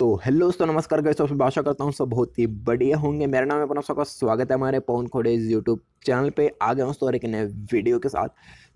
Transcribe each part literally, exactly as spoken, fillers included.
तो हेलो दोस्तों, नमस्कार गाइस। सबसे आशा करता हूँ सब बहुत ही बढ़िया होंगे। मेरा नाम है पवन, सबका स्वागत है हमारे पवन खोडेज यूट्यूब चैनल पे। आ गया दोस्तों और एक नए वीडियो के साथ।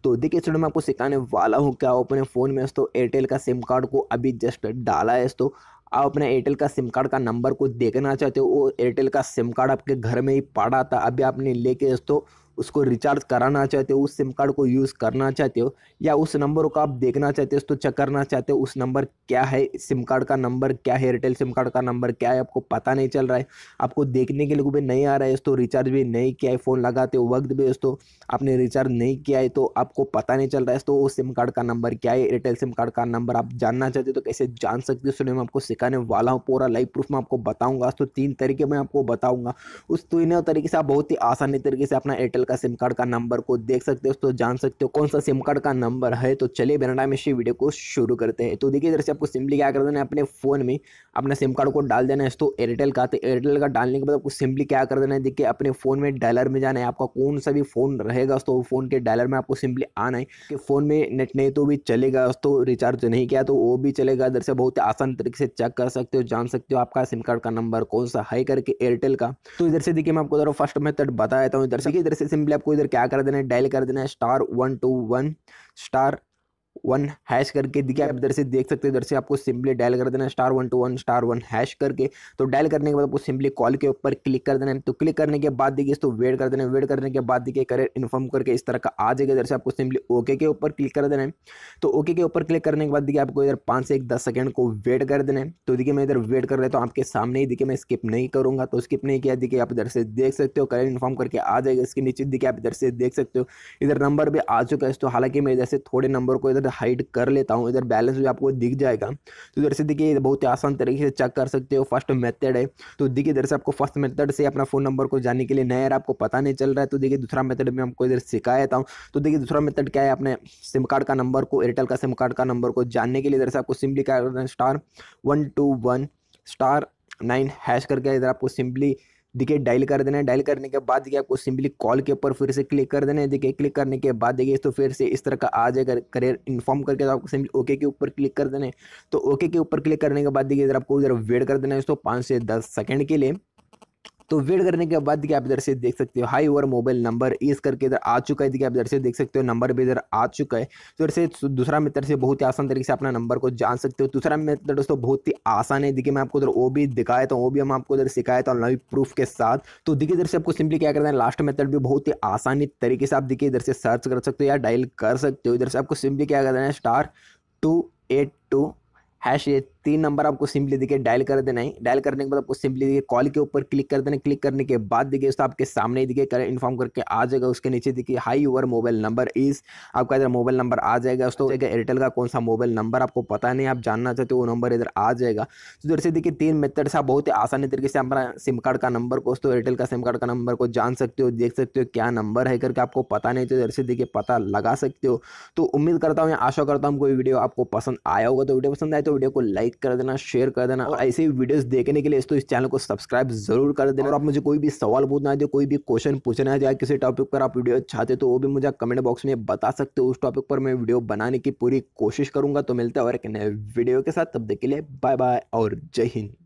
तो देखिए, इस वीडियो में आपको सिखाने वाला हूँ क्या अपने फ़ोन में दोस्तों एयरटेल का सिम कार्ड को अभी जस्ट डाला है दोस्तों। आप अपने एयरटेल का सिम कार्ड का नंबर को देखना चाहते हो, वो एयरटेल का सिम कार्ड आपके घर में ही पड़ा था, अभी आपने लेके दोस्तों उसको रिचार्ज कराना चाहते हो, उस सिम कार्ड को यूज़ करना चाहते हो, या उस नंबर को आप देखना चाहते हो दोस्तों, चेक करना चाहते हो उस नंबर क्या है, सिम कार्ड का नंबर क्या है, एयरटेल सिम कार्ड का नंबर क्या है, आपको पता नहीं चल रहा है, आपको देखने के लिए भी नहीं आ रहा है दोस्तों, रिचार्ज भी नहीं किया है, फ़ोन लगाते वक्त भी दोस्तों आपने रिचार्ज नहीं किया है, तो आपको पता नहीं चल रहा है दोस्तों वो सिम कार्ड का नंबर क्या है, एयरटेल सिम कार्ड का नंबर आप जानना चाहते हो तो कैसे जान सकते हो। सुनिए, मैं आपको सिखाने वाला हूँ, पूरा लाइव प्रूफ मैं आपको बताऊँगा दोस्तों। तीन तरीके में आपको बताऊँगा, उस तीनों तरीके से आप बहुत ही आसानी तरीके से अपना एयरटेल का सिम कार्ड का नंबर को देख सकते हो दोस्तों, जान सकते हो कौन सा सिम कार्ड का नंबर है। तो चलिए बिना टाइम इसी वीडियो को शुरू करते हैं। तो देखिए, इधर से आपको सिंपली क्या कर देना है, अपने फ़ोन में अपना सिम कार्ड को डाल देना है दोस्तों एयरटेल का। तो एयरटेल का डालने के बाद आपको सिंपली क्या कर देना है, देखिए अपने फ़ोन में डायलर में जाना है, आपका कौन सा भी फ़ोन रहेगा दोस्तों फ़ोन के डायलर में आपको सिंपली आना है कि फ़ोन में नेट नहीं तो भी चलेगा दोस्तों, रिचार्ज नहीं किया तो वो भी चलेगा। इधर से बहुत आसान तरीके से चेक कर सकते हो, जान सकते हो आपका सिम कार्ड का नंबर कौन सा है करके एयरटेल का। तो इधर से देखिए, मैं आपको फर्स्ट मेथड बता देता हूँ। इधर से इधर से सिंपली आपको इधर क्या कर देना है, डायल कर देना है star one two one star one hash करके। देखिए आप इधर से देख सकते हो, इधर से आपको सिंपली डायल कर देना है star one two one star one hash करके। तो डायल करने के बाद आपको सिंपली कॉल के ऊपर क्लिक कर देना है। तो क्लिक करने के बाद देखिए तो वेट कर देना है, वेट करने के बाद देखिए करियर इन्फॉर्म करके इस तरह का आ जाएगा। इधर से आपको सिंपली ओके के ऊपर क्लिक कर देना है। तो ओके के ऊपर क्लिक करने के बाद देखिए आपको इधर पाँच से एक दस सेकेंड को वेट कर देना है। तो देखिए मैं इधर वेट कर लेता हूँ, आपके सामने ही देखिए मैं स्किप नहीं करूँगा, तो स्किप नहीं किया। देखिए आप इधर से देख सकते हो करियर इन्फॉर्म करके आ जाएगा। इसके नीचे देखिए आप इधर से देख सकते हो इधर नंबर भी आ चुका है। तो हालांकि मैं इधर से थोड़े नंबर को इधर हाइड कर लेता हूं, इधर बैलेंस भी आपको दिख जाएगा। तो इधर से देखिए बहुत ही आसान तरीके से चेक कर सकते हो, फर्स्ट मेथड है। तो देखिए इधर से आपको फर्स्ट मेथड से अपना फ़ोन नंबर को जानने के लिए नया आपको पता नहीं चल रहा है, तो देखिए दूसरा मेथड में आपको इधर सिखा देता हूँ। तो देखिए दूसरा मेथड क्या है, अपने सिम कार्ड का नंबर को एयरटेल का सिम कार्ड का नंबर को जानने के लिए इधर से आपको सिंपली क्या करना है, star one two one star nine hash करके इधर आपको सिंपली देखिए डायल कर देना है। डायल करने के बाद देखिए आपको सिंपली कॉल के ऊपर फिर से क्लिक कर देना है। देखिए क्लिक करने के बाद देखिए तो फिर से इस तरह का आ जाएगा करियर इन्फॉर्म करके। तो आपको सिंपली ओके के ऊपर क्लिक कर देना है। तो ओके के ऊपर क्लिक करने के बाद देखिए इधर आपको इधर वेट कर देना है दोस्तों पाँच से दस सेकेंड के लिए। तो वेट करने के बाद देखिए आप इधर से देख सकते हो हाई योर मोबाइल नंबर इस करके इधर आ चुका है। देखिए आप इधर से देख सकते हो नंबर भी इधर आ चुका है। तो इधर से दूसरा मेथड से बहुत ही आसान तरीके से अपना नंबर को जान सकते हो। दूसरा मेथड दोस्तों बहुत ही आसान है। देखिए मैं आपको इधर वो भी दिखाया था, वो भी हम आपको इधर सिखाया था लाइव प्रूफ के साथ। तो देखिए इधर से आपको सिंपली क्या करना है, लास्ट मेथड भी बहुत ही आसानी तरीके से आप देखिए इधर से सर्च कर सकते हो या डायल कर सकते हो। इधर से आपको सिंपली क्या करना है, star two eight two hash ये तीन नंबर आपको सिंपली देखिए डायल कर देना है। डायल करने के बाद आपको सिंपली देखिए कॉल के ऊपर क्लिक कर देना है। क्लिक करने के बाद देखिए दोस्तों आपके सामने ही देखिए करें इन्फॉर्म करके आ जाएगा। उसके नीचे देखिए हाई योर मोबाइल नंबर इस आपका इधर मोबाइल नंबर आ जाएगा दोस्तों। एयरटेल का कौन सा मोबाइल नंबर आपको पता नहीं, आप जानना चाहते हो वो नंबर इधर आ जाएगा। तो इधर से देखिए तीन मेथड से आप बहुत ही आसानी तरीके से हमारा सिम कार्ड का नंबर को दोस्तों एयरटेल का सिम कार्ड का नंबर को जान सकते हो, देख सकते हो क्या नंबर है करके। आपको पता नहीं तो इधर से देखिए पता लगा सकते हो। तो उम्मीद करता हूँ या आशा करता हूँ कोई वीडियो आपको पसंद आया होगा। तो वीडियो पसंद आए तो वीडियो को लाइक कर देना, शेयर कर देना, और ऐसे ही वीडियोस देखने के लिए दोस्तों इस चैनल को सब्सक्राइब जरूर कर देना। और आप मुझे कोई भी सवाल पूछना है, कोई भी क्वेश्चन पूछना है या किसी टॉपिक पर आप वीडियो चाहते तो वो भी मुझे कमेंट बॉक्स में बता सकते हो। उस टॉपिक पर मैं वीडियो बनाने की पूरी कोशिश करूंगा। तो मिलते हैं और एक नए वीडियो के साथ, तब तक के लिए बाय बाय और जय हिंद।